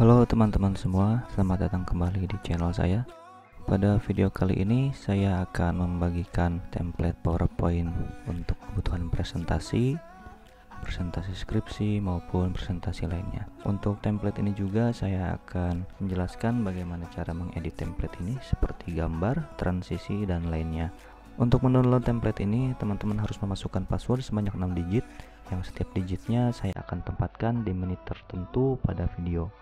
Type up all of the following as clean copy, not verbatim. Halo teman-teman semua, selamat datang kembali di channel saya. Pada video kali ini saya akan membagikan template PowerPoint untuk kebutuhan presentasi skripsi maupun presentasi lainnya. Untuk template ini juga saya akan menjelaskan bagaimana cara mengedit template ini seperti gambar, transisi, dan lainnya. Untuk mendownload template ini, teman-teman harus memasukkan password sebanyak 6 digit yang setiap digitnya saya akan tempatkan di menit tertentu pada video.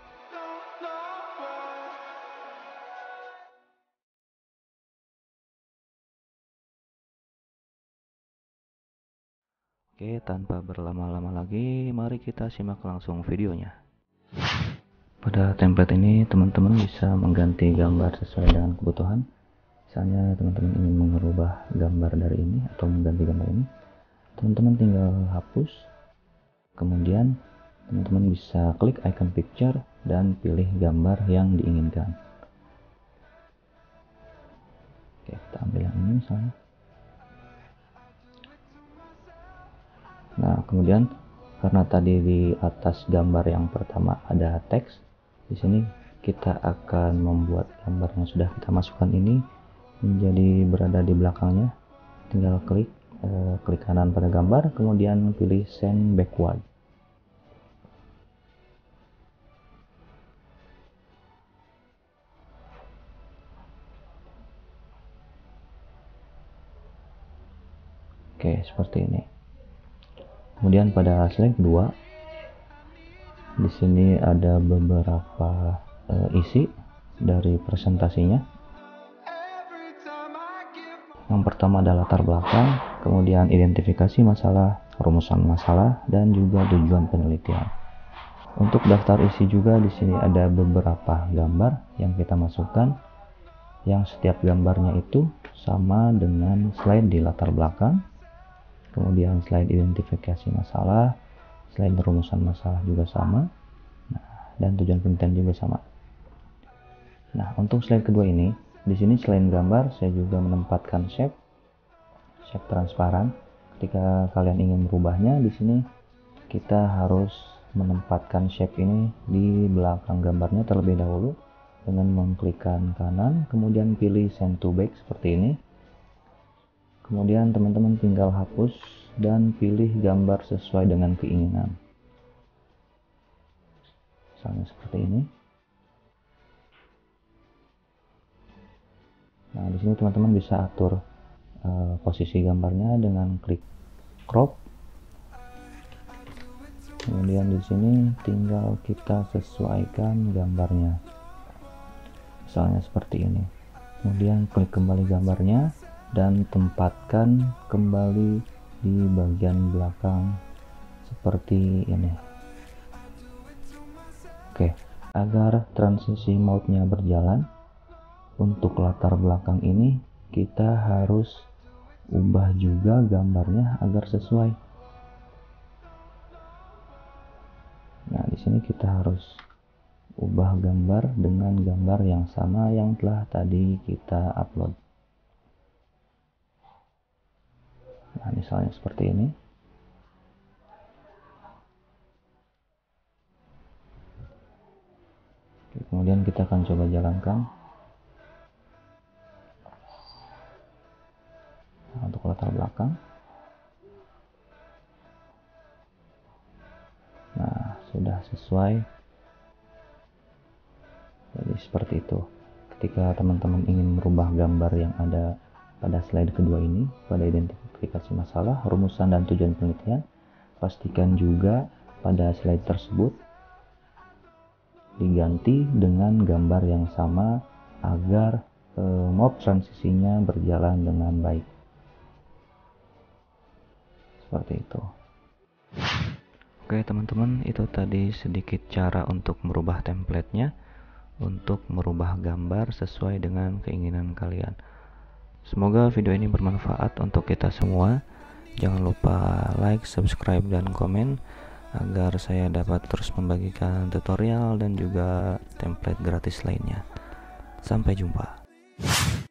Oke, tanpa berlama-lama lagi, mari kita simak langsung videonya. Pada template ini, teman-teman bisa mengganti gambar sesuai dengan kebutuhan. Misalnya teman-teman ingin mengubah gambar dari ini atau mengganti gambar ini, teman-teman tinggal hapus. Kemudian teman-teman bisa klik icon picture dan pilih gambar yang diinginkan. Oke, kita ambil yang ini misalnya. Nah, kemudian karena tadi di atas gambar yang pertama ada teks, di sini kita akan membuat gambar yang sudah kita masukkan ini menjadi berada di belakangnya. Tinggal klik kanan pada gambar, kemudian pilih send backward. Oke, seperti ini. Kemudian pada slide 2 di sini ada beberapa isi dari presentasinya. Yang pertama adalah latar belakang, kemudian identifikasi masalah, rumusan masalah, dan juga tujuan penelitian. Untuk daftar isi juga di sini ada beberapa gambar yang kita masukkan, yang setiap gambarnya itu sama dengan slide di latar belakang. Kemudian slide identifikasi masalah, slide rumusan masalah juga sama, dan tujuan penelitian juga sama. Nah, untuk slide kedua ini, di sini selain gambar, saya juga menempatkan shape transparan. Ketika kalian ingin merubahnya, di sini kita harus menempatkan shape ini di belakang gambarnya terlebih dahulu dengan mengklikkan kanan, kemudian pilih send to back seperti ini. Kemudian teman-teman tinggal hapus dan pilih gambar sesuai dengan keinginan. Misalnya seperti ini. Nah, di sini teman-teman bisa atur posisi gambarnya dengan klik crop. Kemudian di sini tinggal kita sesuaikan gambarnya. Misalnya seperti ini. Kemudian klik kembali gambarnya dan tempatkan kembali di bagian belakang seperti ini. Oke, agar transisi mode-nya berjalan, untuk latar belakang ini kita harus ubah juga gambarnya agar sesuai. Nah, di sini kita harus ubah gambar dengan gambar yang sama yang telah tadi kita upload. Nah, misalnya seperti ini. Oke, kemudian kita akan coba jalankan. Nah, untuk latar belakang. Nah, sudah sesuai. Jadi seperti itu. Ketika teman-teman ingin merubah gambar yang ada pada slide kedua ini, pada identifikasi masalah, rumusan, dan tujuan penelitian, pastikan juga pada slide tersebut diganti dengan gambar yang sama agar mode transisinya berjalan dengan baik. Seperti itu. Oke teman-teman, itu tadi sedikit cara untuk merubah template-nya, untuk merubah gambar sesuai dengan keinginan kalian. Semoga video ini bermanfaat untuk kita semua. Jangan lupa like, subscribe, dan komen agar saya dapat terus membagikan tutorial dan juga template gratis lainnya. Sampai jumpa.